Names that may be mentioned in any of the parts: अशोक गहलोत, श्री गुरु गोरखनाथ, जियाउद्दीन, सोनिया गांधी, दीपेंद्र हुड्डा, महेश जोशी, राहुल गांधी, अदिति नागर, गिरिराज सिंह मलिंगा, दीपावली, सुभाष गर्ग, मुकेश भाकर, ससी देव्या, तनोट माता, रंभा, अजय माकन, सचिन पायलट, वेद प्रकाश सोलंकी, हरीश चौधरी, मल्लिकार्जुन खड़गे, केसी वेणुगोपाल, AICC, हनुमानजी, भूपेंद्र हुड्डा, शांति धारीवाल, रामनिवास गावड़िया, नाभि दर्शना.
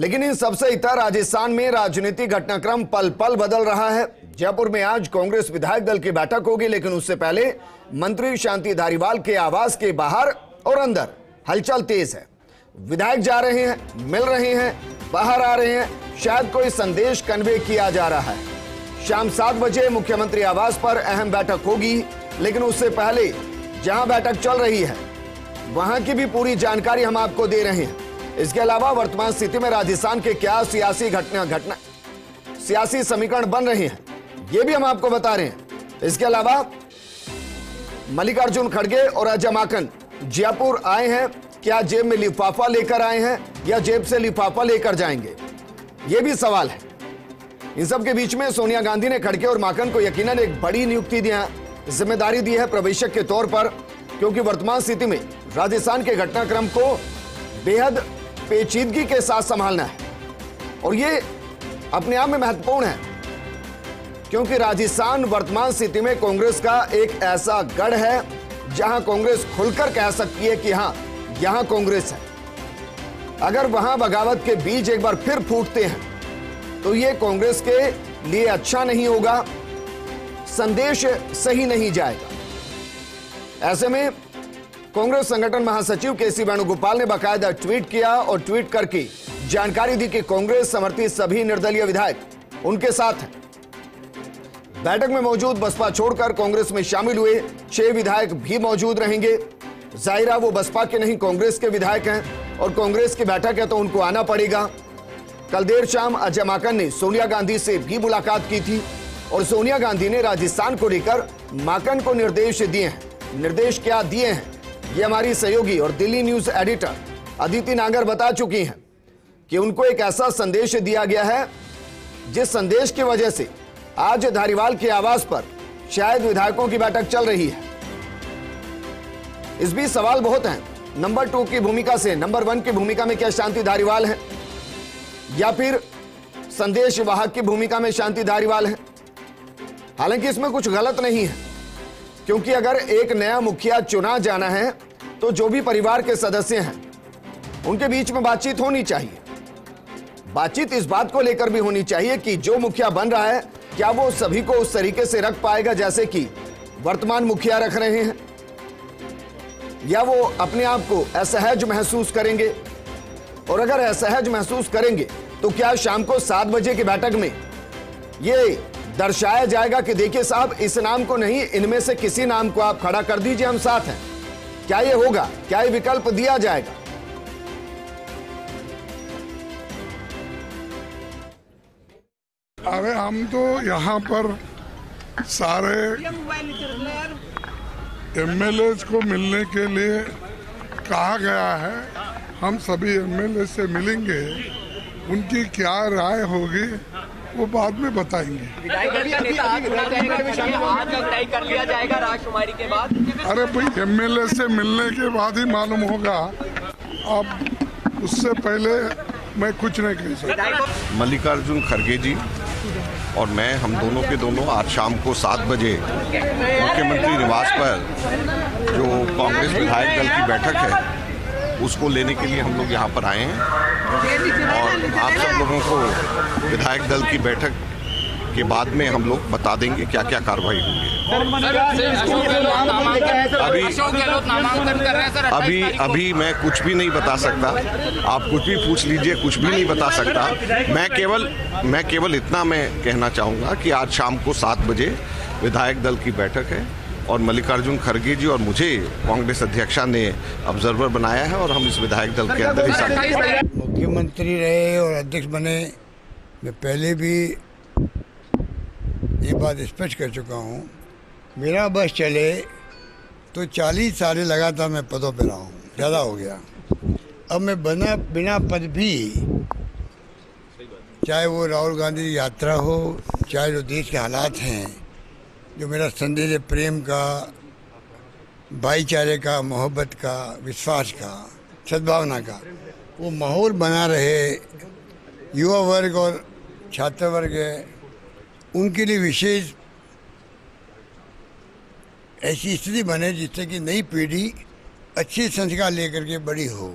लेकिन इन सबसे इतर राजस्थान में राजनीतिक घटनाक्रम पल पल बदल रहा है। जयपुर में आज कांग्रेस विधायक दल की बैठक होगी, लेकिन उससे पहले मंत्री शांति धारीवाल के आवास के बाहर और अंदर हलचल तेज है। विधायक जा रहे हैं, मिल रहे हैं, बाहर आ रहे हैं, शायद कोई संदेश कन्वे किया जा रहा है। शाम 7 बजे मुख्यमंत्री आवास पर अहम बैठक होगी, लेकिन उससे पहले जहां बैठक चल रही है वहां की भी पूरी जानकारी हम आपको दे रहे हैं। इसके अलावा वर्तमान स्थिति में राजस्थान के क्या सियासी समीकरण बन रहे हैं ये भी हम आपको बता रहे हैं। इसके अलावा मल्लिकार्जुन खड़गे और अजय माकन जयपुर आए हैं, क्या जेब में लिफाफा लेकर आए हैं या जेब से लिफाफा लेकर जाएंगे, ये भी सवाल है। इन सब के बीच में सोनिया गांधी ने खड़गे और माकन को यकीनन एक बड़ी नियुक्ति जिम्मेदारी दी है प्रवेशक के तौर पर, क्योंकि वर्तमान स्थिति में राजस्थान के घटनाक्रम को बेहद पेचीदगी के साथ संभालना है और ये अपने आप में महत्वपूर्ण है, क्योंकि राजस्थान वर्तमान स्थिति में कांग्रेस का एक ऐसा गढ़ है जहां कांग्रेस खुलकर कह सकती है कि हाँ यहां कांग्रेस है। अगर वहां बगावत के बीज एक बार फिर फूटते हैं तो ये कांग्रेस के लिए अच्छा नहीं होगा, संदेश सही नहीं जाएगा। ऐसे में कांग्रेस संगठन महासचिव केसी वेणुगोपाल ने बाकायदा ट्वीट किया और ट्वीट करके जानकारी दी कि कांग्रेस समर्थित सभी निर्दलीय विधायक उनके साथ हैं। बैठक में मौजूद बसपा छोड़कर कांग्रेस में शामिल हुए 6 विधायक भी मौजूद रहेंगे। जाहिरा वो बसपा के नहीं कांग्रेस के विधायक हैं और कांग्रेस की बैठक है तो उनको आना पड़ेगा। कल देर शाम अजय माकन ने सोनिया गांधी से भी मुलाकात की थी और सोनिया गांधी ने राजस्थान को लेकर माकन को निर्देश दिए हैं। निर्देश क्या दिए हैं ये हमारी सहयोगी और दिल्ली न्यूज एडिटर अदिति नागर बता चुकी हैं कि उनको एक ऐसा संदेश दिया गया है जिस संदेश की वजह से आज धारीवाल के आवास पर शायद विधायकों की बैठक चल रही है। इस बीच सवाल बहुत हैं, नंबर 2 की भूमिका से नंबर 1 की भूमिका में क्या शांति धारीवाल है या फिर संदेश वाहक की भूमिका में शांति धारीवाल है। हालांकि इसमें कुछ गलत नहीं है, क्योंकि अगर एक नया मुखिया चुना जाना है तो जो भी परिवार के सदस्य हैं उनके बीच में बातचीत होनी चाहिए। बातचीत इस बात को लेकर भी होनी चाहिए कि जो मुखिया बन रहा है क्या वो सभी को उस तरीके से रख पाएगा जैसे कि वर्तमान मुखिया रख रहे हैं, या वो अपने आप को असहज महसूस करेंगे। और अगर असहज महसूस करेंगे तो क्या शाम को 7 बजे की बैठक में ये दर्शाया जाएगा कि देखिए साहब इस नाम को नहीं, इनमें से किसी नाम को आप खड़ा कर दीजिए, हम साथ हैं, क्या ये होगा? क्या ये विकल्प दिया जाएगा? अरे हम तो यहाँ पर सारे एमएलए को मिलने के लिए कहा गया है। हम सभी एमएलए से मिलेंगे, उनकी क्या राय होगी वो बाद में बताएंगे। अरे भाई एमएलए से मिलने के बाद ही मालूम होगा, अब उससे पहले मैं कुछ नहीं कह सकता। मल्लिकार्जुन खड़गे जी और मैं, हम दोनों के दोनों आज शाम को 7 बजे मुख्यमंत्री निवास पर जो कांग्रेस विधायक दल की बैठक है उसको लेने के लिए हम लोग यहाँ पर आए हैं और आप सब लोगों को विधायक दल की बैठक के बाद में हम लोग बता देंगे क्या क्या कार्रवाई होगी। अभी मैं कुछ भी नहीं बता सकता, आप कुछ भी पूछ लीजिए, कुछ भी नहीं बता सकता। मैं केवल इतना मैं कहना चाहूँगा कि आज शाम को 7 बजे विधायक दल की बैठक है और मल्लिकार्जुन खड़गे जी और मुझे कांग्रेस अध्यक्षा ने ऑब्जर्वर बनाया है और हम इस विधायक दल के अंदर हिस्सा। मुख्यमंत्री रहे और अध्यक्ष बने, मैं पहले भी ये बात स्पष्ट कर चुका हूँ, मेरा बस चले तो 40 साल लगातार मैं पदों पर रहा हूँ, ज़्यादा हो गया। अब मैं बना बिना पद भी, चाहे वो राहुल गांधी यात्रा हो, चाहे जो देश के हालात हैं, जो मेरा संदेश है प्रेम का, भाईचारे का, मोहब्बत का, विश्वास का, सद्भावना का, वो माहौल बना रहे। युवा वर्ग और छात्र वर्ग है, उनके लिए विशेष ऐसी स्थिति बने जिससे कि नई पीढ़ी अच्छे संस्कार लेकर के बड़ी हो।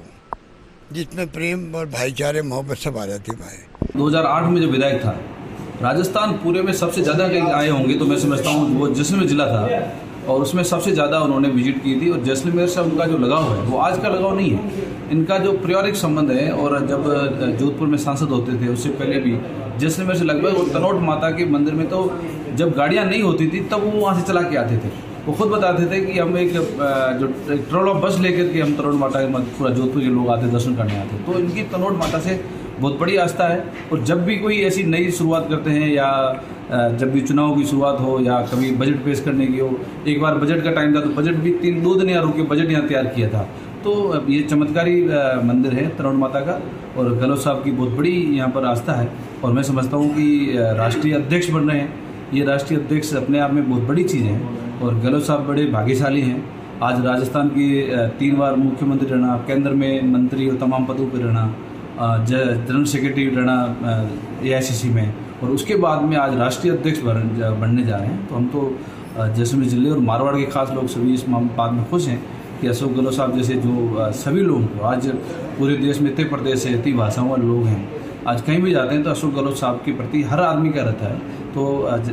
जिसमें प्रेम और भाईचारे मोहब्बत सब आ जाती भाई। 2008 में जो विधायक था, राजस्थान पूरे में सबसे ज़्यादा कहीं आए होंगे तो मैं समझता हूँ वो जैसलमेर जिला था और उसमें सबसे ज़्यादा उन्होंने विजिट की थी। और जैसलमेर से उनका जो लगाव है वो आज का लगाव नहीं है, इनका जो पारिवारिक संबंध है। और जब जोधपुर में सांसद होते थे उससे पहले भी जैसलमेर से लगभग तनोट माता के मंदिर में तो जब गाड़ियाँ नहीं होती थी तब वो वहाँ से चला के आते थे। वो खुद बताते थे कि हम एक जो ट्रोला बस लेकर के हम तनोट माता के पूरा जोधपुर के लोग आते दर्शन करने आते। तो इनकी तनोट माता से बहुत बड़ी आस्था है। और जब भी कोई ऐसी नई शुरुआत करते हैं या जब भी चुनाव की शुरुआत हो या कभी बजट पेश करने की हो, एक बार बजट का टाइम था तो बजट भी 2 दिन यहाँ रुके, बजट यहाँ तैयार किया था। तो ये चमत्कारी मंदिर है तनोट माता का और गहलोत साहब की बहुत बड़ी यहाँ पर आस्था है। और मैं समझता हूँ कि राष्ट्रीय अध्यक्ष बन रहे हैं, ये राष्ट्रीय अध्यक्ष अपने आप में बहुत बड़ी चीज़ है। और गहलोत साहब बड़े भाग्यशाली हैं, आज राजस्थान के 3 बार मुख्यमंत्री रहना, केंद्र में मंत्री और तमाम पदों पर रहना, जनरल सेक्रेटरी रहना AICC में, और उसके बाद में आज राष्ट्रीय अध्यक्ष बनने जा रहे हैं। तो हम तो जैसलमेर जिले और मारवाड़ के खास लोग सभी इस बात में खुश हैं कि अशोक गहलोत साहब जैसे जो सभी लोग आज पूरे देश में इतने प्रदेश है, इतनी भाषाओं वाले लोग हैं, आज कहीं भी जाते हैं तो अशोक गहलोत साहब के प्रति हर आदमी का रहता है। तो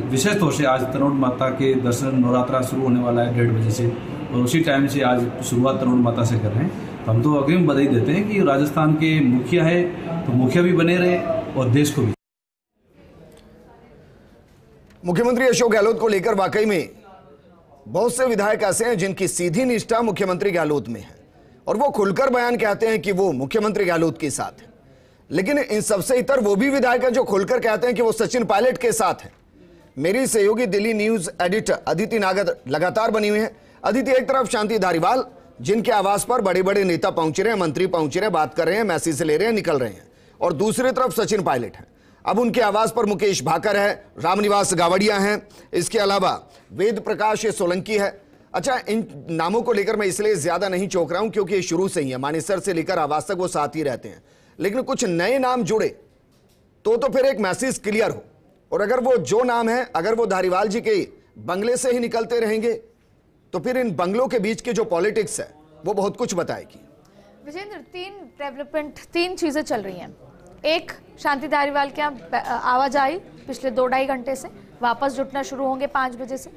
विशेष तौर से आज तनोट माता के दर्शन, नवरात्रा शुरू होने वाला है 1:30 बजे से और उसी टाइम से आज शुरुआत तनोट माता से कर रहे हैं। तो हम तो अग्रिम बधाई देते हैं कि राजस्थान के मुखिया है तो मुखिया भी बने रहे और देश को भी। मुख्यमंत्री अशोक गहलोत को लेकर वाकई में बहुत से विधायक ऐसे हैं जिनकी सीधी निष्ठा मुख्यमंत्री गहलोत में है और वो खुलकर बयान कहते हैं कि वो मुख्यमंत्री गहलोत के साथ है। लेकिन इन सबसे इतर वो भी विधायक हैं जो खुलकर कहते हैं कि वो सचिन पायलट के साथ हैं। मेरी सहयोगी दिल्ली न्यूज एडिटर अदिति नागर लगातार बनी हुई है। अदिति, एक तरफ शांति धारीवाल जिनके आवास पर बड़े बड़े नेता पहुंच रहे हैं, मंत्री पहुंच रहे हैं, बात कर रहे हैं, मैसेज ले रहे हैं, निकल रहे हैं, और दूसरी तरफ सचिन पायलट हैं। अब उनके आवास पर मुकेश भाकर है, रामनिवास गावड़िया हैं, इसके अलावा वेद प्रकाश सोलंकी है। अच्छा, इन नामों को लेकर मैं इसलिए ज्यादा नहीं चौंक रहा हूं क्योंकि ये शुरू से ही है, मानेसर से लेकर आवास तक वो साथ ही रहते हैं। लेकिन कुछ नए नाम जुड़े तो फिर एक मैसेज क्लियर हो, और अगर वो जो नाम है अगर वो धारीवाल जी के बंगले से ही निकलते रहेंगे तो फिर इन बंगलों के बीच की जो पॉलिटिक्स है वो बहुत कुछ बताएगी। विजेंद्र, 3 चीजें चल रही हैं। एक, शांति धारीवाल के यहाँ आवाजाही पिछले 2-2.5 घंटे से, वापस जुटना शुरू होंगे 5 बजे से।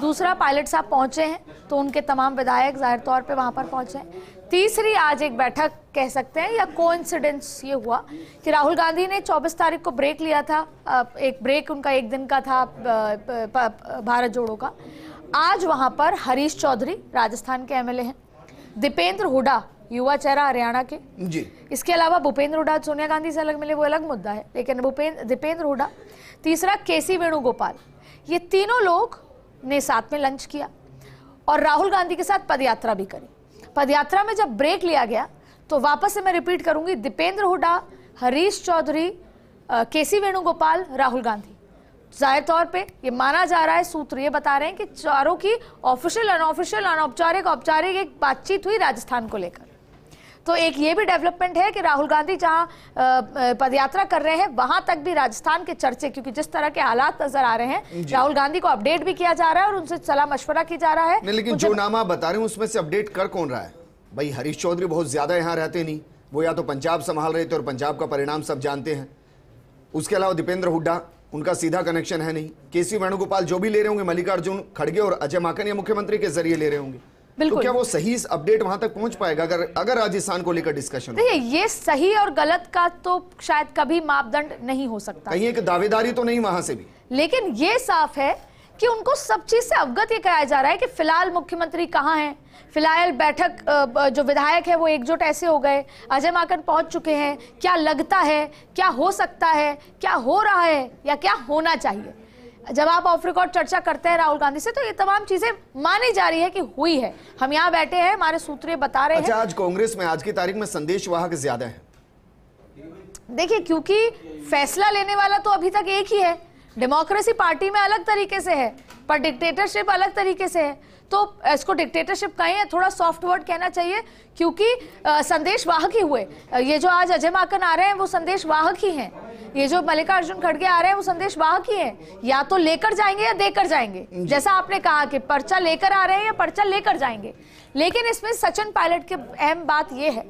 दूसरा, पायलट साहब पहुंचे हैं तो उनके तमाम विधायक जाहिर तौर पे वहाँ पर पहुंचे हैं। तीसरी, आज एक बैठक कह सकते हैं या कोइंसिडेंस ये हुआ कि राहुल गांधी ने 24 तारीख को ब्रेक लिया था, एक ब्रेक उनका 1 दिन का था भारत जोड़ो का। आज वहाँ पर हरीश चौधरी राजस्थान के MLA हैं, दीपेंद्र हुड्डा युवा चेहरा हरियाणा के जी, इसके अलावा भूपेंद्र हुड्डा सोनिया गांधी से अलग मिले, वो अलग मुद्दा है, लेकिन दीपेंद्र हुड्डा, तीसरा केसी वेणुगोपाल, ये तीनों लोग ने साथ में लंच किया और राहुल गांधी के साथ पदयात्रा भी करी। पदयात्रा में जब ब्रेक लिया गया तो वापस से मैं रिपीट करूंगी, दीपेंद्र हुड्डा, हरीश चौधरी, केसी वेणुगोपाल, राहुल गांधी। जाहिर तौर पे ये माना जा रहा है, सूत्र ये बता रहे हैं कि चारों की ऑफिशियल, अनऑफिशियल, अनौपचारिक, औपचारिक एक बातचीत हुई राजस्थान को लेकर। तो एक ये भी डेवलपमेंट है कि राहुल गांधी जहां पदयात्रा कर रहे हैं वहां तक भी राजस्थान के चर्चे, क्योंकि जिस तरह के हालात नजर आ रहे हैं, राहुल गांधी को अपडेट भी किया जा रहा है और उनसे सलाह मशवरा किया जा रहा है। लेकिन जो नाम आप बता रहे हैं उसमें से अपडेट कर कौन रहा है भाई? हरीश चौधरी बहुत ज्यादा यहाँ रहते नहीं, वो या तो पंजाब संभाल रहे थे और पंजाब का परिणाम सब जानते हैं। उसके अलावा दीपेंद्र हुड्डा, उनका सीधा कनेक्शन है नहीं। केसी वेणुगोपाल जो भी ले रहे होंगे, मल्लिकार्जुन खड़गे और अजय माकन या मुख्यमंत्री के जरिए ले रहे होंगे। तो क्या वो सही अपडेट वहां तक पहुंच पाएगा अगर राजस्थान को लेकर डिस्कशन हो? देखिए, ये सही और गलत का तो शायद कभी मापदंड नहीं हो सकता, कहीं एक दावेदारी तो नहीं वहां से भी। लेकिन ये साफ है कि उनको सब चीज से अवगत ये कराया जा रहा है कि फिलहाल मुख्यमंत्री कहाँ हैं, फिलहाल बैठक, जो विधायक है वो एकजुट ऐसे हो गए, अजय माकन पहुंच चुके हैं, क्या लगता है, क्या हो सकता है, क्या हो रहा है या क्या होना चाहिए। जब आप ऑफ रिकॉर्ड चर्चा करते हैं राहुल गांधी से तो ये तमाम चीजें मानी जा रही है कि हुई है। हम यहाँ बैठे हैं, हमारे सूत्रे बता रहे हैं। अच्छा, आज कांग्रेस में आज की तारीख में संदेशवाहक ज्यादा है। देखिए, क्योंकि फैसला लेने वाला तो अभी तक एक ही है। डेमोक्रेसी पार्टी में अलग तरीके से है पर डिक्टेटरशिप अलग तरीके से है, तो इसको डिक्टेटरशिप कहें, थोड़ा सॉफ्ट वर्ड कहना चाहिए, क्योंकि संदेश वाहक ही हुए। ये जो आज अजय माकन आ रहे हैं वो संदेश वाहक ही हैं। ये जो मल्लिकार्जुन खड़गे आ रहे हैं वो संदेश वाहक ही है, या तो लेकर जाएंगे या देकर जाएंगे, जैसा आपने कहा कि पर्चा लेकर आ रहे हैं या पर्चा लेकर जाएंगे। लेकिन इसमें सचिन पायलट की अहम बात यह है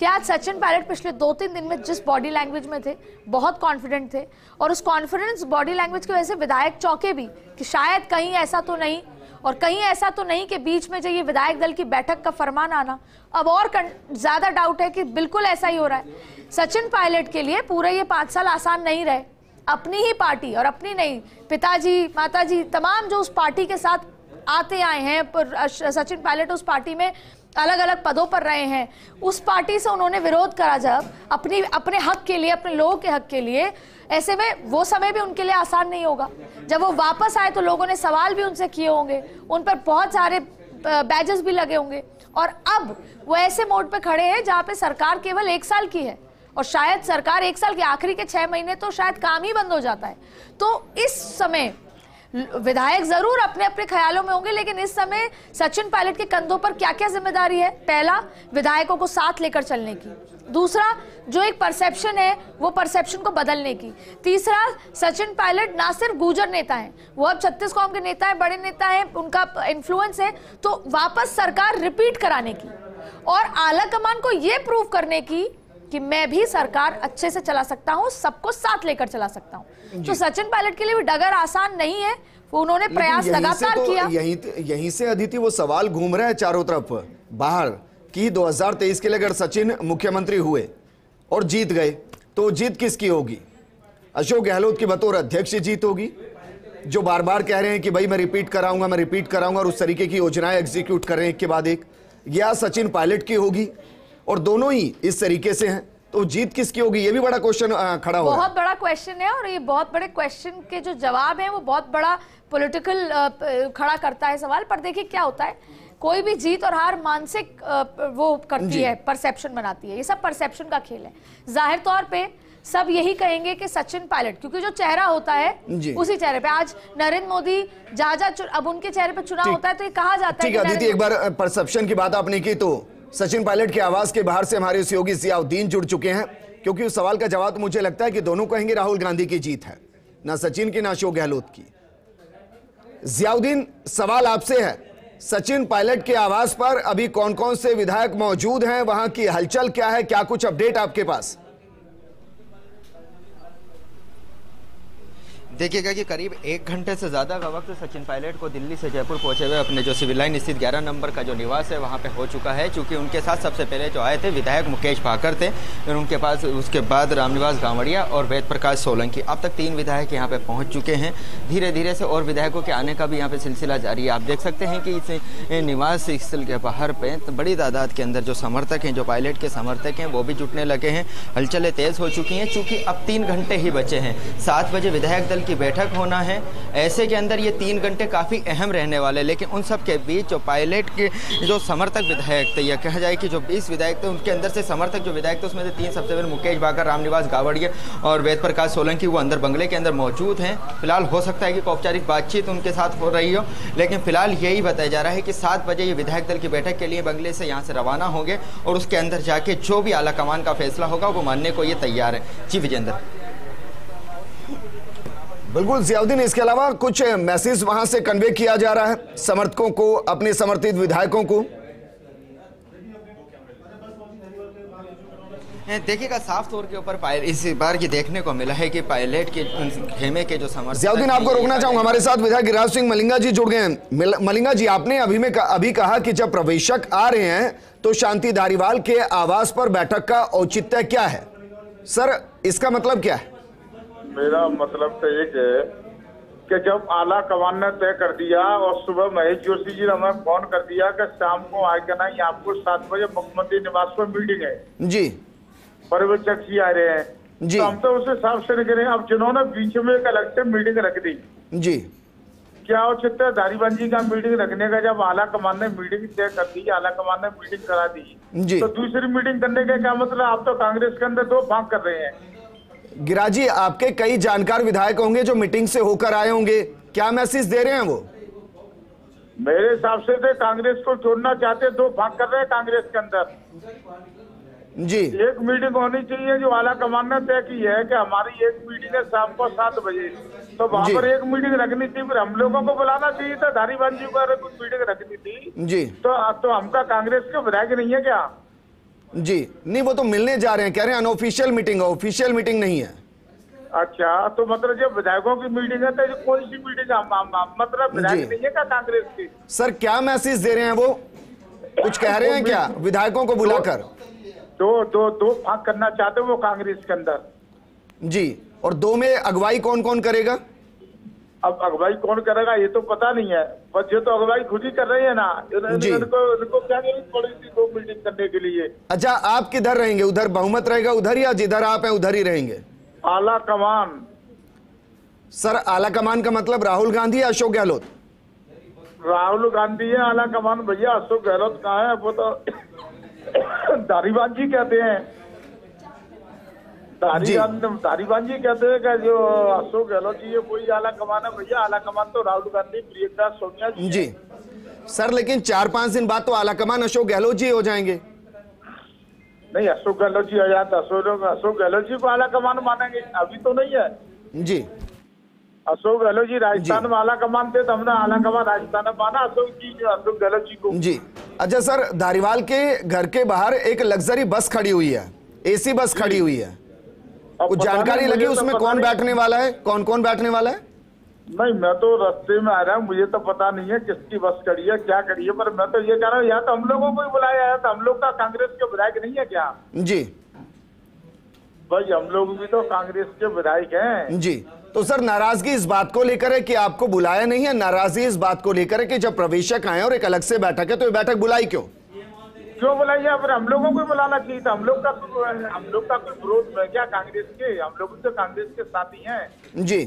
कि आज सचिन पायलट पिछले 2-3 दिन में जिस बॉडी लैंग्वेज में थे, बहुत कॉन्फिडेंट थे, और उस कॉन्फिडेंस बॉडी लैंग्वेज की वजह से विधायक चौके भी कि शायद कहीं ऐसा तो नहीं, और कहीं ऐसा तो नहीं कि बीच में जो ये विधायक दल की बैठक का फरमान आना, अब और ज़्यादा डाउट है कि बिल्कुल ऐसा ही हो रहा है। सचिन पायलट के लिए पूरे ये 5 साल आसान नहीं रहे, अपनी ही पार्टी और अपनी नहीं, पिताजी, माताजी, तमाम जो उस पार्टी के साथ आते आए हैं, सचिन पायलट उस पार्टी में अलग अलग पदों पर रहे हैं, उस पार्टी से उन्होंने विरोध करा जब अपने हक के लिए, अपने लोगों के हक के लिए, ऐसे में वो समय भी उनके लिए आसान नहीं होगा। जब वो वापस आए तो लोगों ने सवाल भी उनसे किए होंगे, उन पर बहुत सारे बैजेस भी लगे होंगे, और अब वो ऐसे मोड पे खड़े हैं जहाँ पे सरकार केवल 1 साल की है, और शायद सरकार 1 साल के आखिरी के 6 महीने तो शायद काम ही बंद हो जाता है। तो इस समय विधायक जरूर अपने अपने ख्यालों में होंगे, लेकिन इस समय सचिन पायलट के कंधों पर क्या क्या जिम्मेदारी है? पहला, विधायकों को साथ लेकर चलने की। दूसरा, जो एक परसेप्शन है वो परसेप्शन को बदलने की। तीसरा, सचिन पायलट ना सिर्फ गुर्जर नेता हैं, वो अब छत्तीस कौम के नेता हैं, बड़े नेता हैं, उनका इन्फ्लुएंस है, तो वापस सरकार रिपीट कराने की और आला कमान को ये प्रूव करने की कि मैं भी सरकार अच्छे से चला सकता हूं, सबको साथ लेकर चला सकता हूं। तो सचिन पायलट के लिए भी डगर आसान नहीं है, उन्होंने प्रयास लगातार किया। यहीं से अदिति वो सवाल घूम रहा है चारों तरफ बाहर कि 2023 के लिए अगर सचिन मुख्यमंत्री हुए और जीत गए तो जीत किसकी होगी? अशोक गहलोत की बतौर अध्यक्ष जीत होगी, जो बार बार कह रहे हैं कि भाई मैं रिपीट कराऊंगा, मैं रिपीट कराऊंगा, और उस तरीके की योजनाएं एग्जीक्यूट कर रहे हैं एक के बाद एक, या सचिन पायलट की होगी? और दोनों ही इस तरीके से हैं, तो जीत किसकी होगी? ये भी बड़ा क्वेश्चन खड़ा हो रहा है। बहुत बड़ा क्वेश्चन है, और ये बहुत बड़े क्वेश्चन के जो जवाब हैं वो बहुत बड़ा पॉलिटिकल खड़ा करता है सवाल। पर देखिए क्या होता है, कोई भी जीत और हार मानसिक वो करती है, परसेप्शन बनाती है, ये सब परसेप्शन का खेल है। जाहिर तौर पे सब यही कहेंगे कि सचिन पायलट, क्योंकि जो चेहरा होता है उसी चेहरे पे आज नरेंद्र मोदी अब उनके चेहरे पे चुनाव होता है, तो ये कहा जाता है। एक बार परसेप्शन की बात आपने की, तो सचिन पायलट के आवाज के बाहर से हमारे सहयोगी जियाउद्दीन जुड़ चुके हैं, क्योंकि उस सवाल का जवाब मुझे लगता है कि दोनों कहेंगे राहुल गांधी की जीत है, ना सचिन की ना अशोक गहलोत की। जियाउद्दीन, सवाल आपसे है, सचिन पायलट के आवाज पर अभी कौन कौन से विधायक मौजूद हैं, वहां की हलचल क्या है, क्या कुछ अपडेट आपके पास? देखिएगा कि करीब 1 घंटे से ज़्यादा का वक्त सचिन पायलट को दिल्ली से जयपुर पहुंचे हुए अपने जो सिविल लाइन स्थित 11 नंबर का जो निवास है वहां पे हो चुका है, क्योंकि उनके साथ सबसे पहले जो आए थे विधायक मुकेश भाकर थे, फिर उनके पास उसके बाद रामनिवास गावड़िया और वेद प्रकाश सोलंकी। अब तक 3 विधायक यहाँ पर पहुँच चुके हैं। धीरे धीरे से और विधायकों के आने का भी यहाँ पर सिलसिला जारी है। आप देख सकते हैं कि इस निवास स्थल के बाहर पे बड़ी तादाद के अंदर जो समर्थक हैं, जो पायलट के समर्थक हैं, वो भी जुटने लगे हैं। हलचलें तेज़ हो चुकी हैं, चूँकि अब 3 घंटे ही बचे हैं, 7 बजे विधायक की बैठक होना है। ऐसे के अंदर ये 3 घंटे काफ़ी अहम रहने वाले, लेकिन उन सब के बीच जो पायलट के जो समर्थक विधायक थे, या कहा जाए कि जो 20 विधायक थे, उनके अंदर से समर्थक जो विधायक थे उसमें से 3 सबसे पहले मुकेश भाकर, रामनिवास गावड़िया और वेद प्रकाश सोलंकी, वो अंदर बंगले के अंदर मौजूद हैं। फिलहाल हो सकता है कि औपचारिक बातचीत उनके साथ हो रही हो, लेकिन फिलहाल यही बताया जा रहा है कि 7 बजे ये विधायक दल की बैठक के लिए बंगले से यहाँ से रवाना होंगे, और उसके अंदर जाके जो भी आला कमान का फैसला होगा वो मानने को ये तैयार है। जी विजेंद्र। बिल्कुल जियाउद्दीन, इसके अलावा कुछ मैसेज वहां से कन्वे किया जा रहा है समर्थकों को, अपने समर्थित विधायकों को? देखिएगा साफ तौर के ऊपर इस बार ये देखने को मिला है कि पायलट के खेमे के जो समर्थक। जियाउद्दीन, आपको रोकना चाहूंगा, हमारे साथ विधायक गिरिराज सिंह मलिंगा जी जुड़ गए हैं। मलिंगा जी, आपने अभी कहा कि जब प्रवेशक आ रहे हैं तो शांति धारीवाल के आवास पर बैठक का औचित्य क्या है? सर, इसका मतलब क्या है? मेरा मतलब तो एक है कि जब आला कमान ने तय कर दिया और सुबह महेश जोशी जी ने हमें फोन कर दिया कि शाम को आए कि नहीं, आपको 7 बजे मुख्यमंत्री निवास पर मीटिंग है जी, पर्यवेक्षक जी आ रहे हैं जी, तो हम तो उसे साफ से निकले। अब जिन्होंने बीच में एक अलग से मीटिंग रख दी जी, क्या औचित्य धारीवाल जी का मीटिंग रखने का? जब आला कमान ने मीटिंग तय कर दी, आला कमान ने मीटिंग करा दी, तो दूसरी मीटिंग करने का क्या मतलब? आप तो कांग्रेस के अंदर 2 भाग कर रहे हैं। गिराजी, आपके कई जानकार विधायक होंगे जो मीटिंग से होकर आए होंगे, क्या मैसेज दे रहे हैं वो? मेरे हिसाब से कांग्रेस को छोड़ना चाहते, 2 भाग कर रहे हैं कांग्रेस के अंदर। जी एक मीटिंग होनी चाहिए जो आला कमान ने तय की है कि हमारी एक मीटिंग है शाम को 7 बजे, तो वहाँ पर एक मीटिंग रखनी थी। फिर हम लोगों को बुलाना चाहिए था, धारीवाल जी को कुछ मीटिंग रखनी थी जी। तो हमका कांग्रेस के विधायक नहीं है क्या जी? नहीं, वो तो मिलने जा रहे हैं, कह रहे हैं अनऑफिशियल मीटिंग है, ऑफिशियल मीटिंग नहीं है। अच्छा, तो मतलब जब विधायकों की मीटिंग है तो कौन सी मीटिंग मतलब विधायक नहीं है क्या कांग्रेस की? सर क्या मैसेज दे रहे हैं वो, कुछ कह रहे हैं क्या विधायकों को बुलाकर? दो भाग करना चाहते हो वो कांग्रेस के अंदर जी। और दो में अगुवाई कौन कौन करेगा? अब अगुवाई कौन करेगा ये तो पता नहीं है, बस ये तो अगुवाई खुद ही कर रही है ना। इनको क्या थोड़ी सी दो मीटिंग करने के लिए। अच्छा, आप किधर रहेंगे, उधर बहुमत रहेगा उधर, या जिधर आप हैं उधर ही रहेंगे? आला कमान। सर आला कमान का मतलब राहुल गांधी या अशोक गहलोत? राहुल गांधी है आला कमान भैया, अशोक गहलोत कहाँ है? वो तो धारीवाल जी कहते हैं, धारीवाल जी कहते हैं कि जो अशोक गहलोत जी है कोई आला कमान है भैया, आला कमान तो राहुल गांधी, प्रियंका, सोनिया जी जी। सर लेकिन 4-5 दिन बाद तो आला कमान अशोक गहलोत जी हो जाएंगे। नहीं, अशोक गहलोत जी हो जाता, अशोक गहलोत जी को आला कमान मानेंगे, अभी तो नहीं है जी। अशोक गहलोत जी राजस्थान में आला कमान थे, तो हमने आला कमान राजस्थान में माना अशोक गहलोत जी को जी। अच्छा सर, धारीवाल के घर के बाहर एक लग्जरी बस खड़ी हुई है, एसी बस खड़ी हुई है, कुछ जानकारी लगी उसमें कौन बैठने वाला है, कौन कौन बैठने वाला है? नहीं, मैं तो रास्ते में आ रहा हूँ, मुझे तो पता नहीं है किसकी बस खड़ी है, क्या खड़ी है, पर मैं तो ये कह रहा हूँ यहाँ तो हम लोगों को ही बुलाया है, तो हम लोग का कांग्रेस के विधायक नहीं है क्या जी? भाई हम लोग भी तो कांग्रेस के विधायक हैं जी। तो सर नाराजगी इस बात को लेकर है कि आपको बुलाया नहीं है, नाराजगी इस बात को लेकर है कि जब प्रवेशक आए और एक अलग से बैठक है तो ये बैठक बुलाई क्यों? क्यों बुलाई है? फिर हम लोगों को बुलाना चाहिए था, हम लोग का कोई विरोध है क्या कांग्रेस के? हम लोग तो कांग्रेस के साथ ही है जी,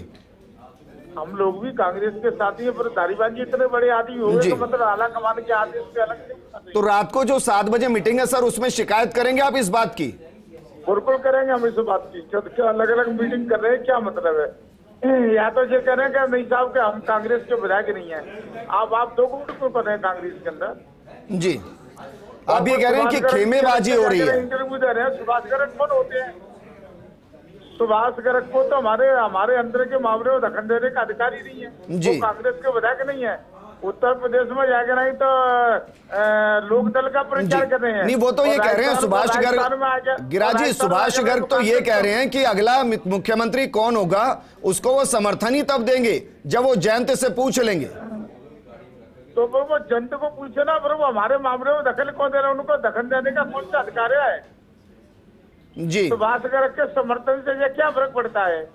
हम लोग भी कांग्रेस के साथ ही। पर धारीवाल जी इतने बड़े आदमी हो गए, तो मतलब आला कमान के आदेश पे अलग। तो रात को जो 7 बजे मीटिंग है सर, उसमें शिकायत करेंगे आप इस बात की? बिल्कुल करेंगे हम इस बात की, क्या अलग अलग मीटिंग कर रहे हैं, क्या मतलब है? या तो ये कह रहे हैं कि नहीं साहब के हम कांग्रेस के विधायक नहीं है, आप दो गुट को पता है कांग्रेस के अंदर जी। आप ये कह रहे हैं कि खेमेबाजी हो रही है, इंटरव्यू दे रहे हैं। सुभाष गर्ग कौन होते हैं? सुभाष गर्ग को तो हमारे अंदर के मामले में दखल देने का अधिकार ही नहीं है, वो कांग्रेस के विधायक नहीं है। उत्तर प्रदेश में जाकर नहीं तो लोकदल का प्रचार कर रहे हैं। नहीं, वो तो ये कह रहे हैं सुभाष गर्ग, गिराजी सुभाष गर्ग तो ये कह रहे हैं कि अगला मुख्यमंत्री कौन होगा उसको वो समर्थन ही तब देंगे जब वो जयंत से पूछ लेंगे। तो वो जयंत को पूछे ना, पर वो हमारे मामले में दखल कौन दे रहे हैं, उनको दखल देने का कौन सा अधिकार है जी? सुभाष गर्ग के समर्थन से यह क्या फर्क पड़ता है?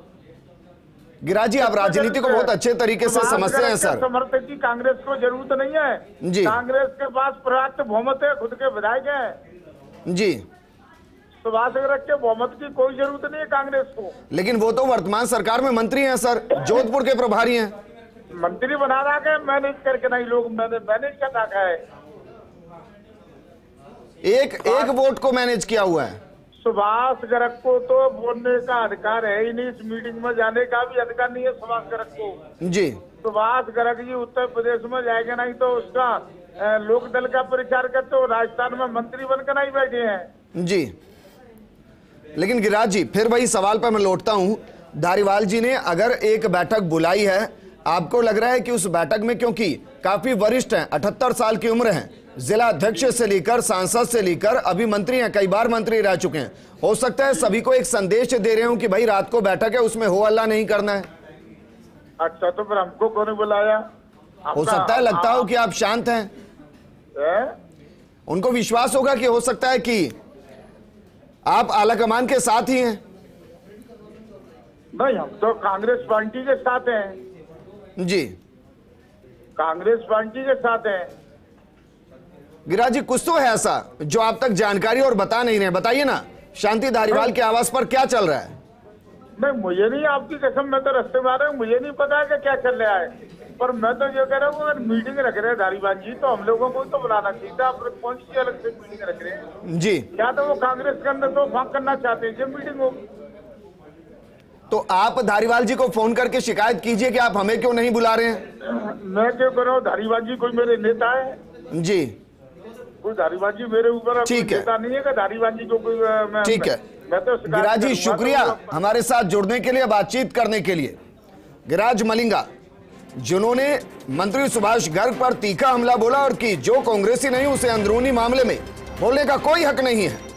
गिराजी आप राजनीति को बहुत अच्छे तरीके से समझते हैं सर। समर्थन की कांग्रेस को जरूरत नहीं है जी, कांग्रेस के पास पर्याप्त बहुमत है, खुद के विधायक हैं जी। सुभाष गर्ग के बहुमत की कोई जरूरत नहीं है कांग्रेस को। लेकिन वो तो वर्तमान सरकार में मंत्री हैं सर, जोधपुर के प्रभारी हैं, मंत्री बना रखा है, मैनेज करके नहीं, लोग मैनेज कर रखा है, एक वोट को मैनेज किया हुआ है। सुभाष गर्ग को तो बोलने का अधिकार है ही नहीं, इस मीटिंग में जाने का भी अधिकार नहीं है सुभाष गर्ग को जी। सुभाष गर्ग जी उत्तर प्रदेश में जाएगा नहीं तो उसका लोकदल का प्रचार करते हो, राजस्थान में मंत्री बनकर नहीं बैठे हैं जी। लेकिन गिरिराज जी फिर वही सवाल पर मैं लौटता हूँ, धारीवाल जी ने अगर एक बैठक बुलाई है, आपको लग रहा है कि उस बैठक में, क्योंकि काफी वरिष्ठ हैं, 78 साल की उम्र है, जिला अध्यक्ष से लेकर सांसद से लेकर अभी मंत्री हैं, कई बार मंत्री रह चुके हैं, हो सकता है सभी को एक संदेश दे रहे हो कि भाई रात को बैठक है उसमें हो हल्ला नहीं करना है। अच्छा, तो फिर हमको कौन बुलाया? हो सकता है लगता हो कि आप शांत हैं उनको विश्वास होगा कि हो सकता है कि आप आला कमान के साथ ही हैं। भाई हम तो कांग्रेस पार्टी के साथ हैं जी, कांग्रेस पार्टी के साथ हैं। गिरिराज जी कुछ तो है ऐसा जो आप तक जानकारी और बता नहीं रहे, बताइए ना शांति धारीवाल के आवास पर क्या चल रहा है? नहीं मुझे नहीं, आपकी कसम मैं तो रास्ते में आ रहा हूँ, मुझे नहीं पता है कि क्या चल रहा है, पर मैं तो ये कह रहा हूँ अगर मीटिंग रख रहे हैं धारीवाल जी तो हम लोगों को तो बुलाना चाहिए था, आप कौन सी अलग से मीटिंग रख रहे हैं जी? या तो वो कांग्रेस के अंदर तो भाग करना चाहते हैं जब मीटिंग हो। तो आप धारीवाल जी को फोन करके शिकायत कीजिए कि आप हमें क्यों नहीं बुला रहे हैं। मैं क्यों कह रहा हूँ, धारीवाल जी कोई मेरे नेता है जी, कोई धारीवाल जी मेरे ऊपर ठीक है नहीं है धारीवाल जी को कोई ठीक है। गिरिराज जी शुक्रिया हमारे साथ जुड़ने के लिए, बातचीत करने के लिए। गिरिराज मलिंगा जिन्होंने मंत्री सुभाष गर्ग पर तीखा हमला बोला और कि जो कांग्रेसी नहीं उसे अंदरूनी मामले में बोलने का कोई हक नहीं है।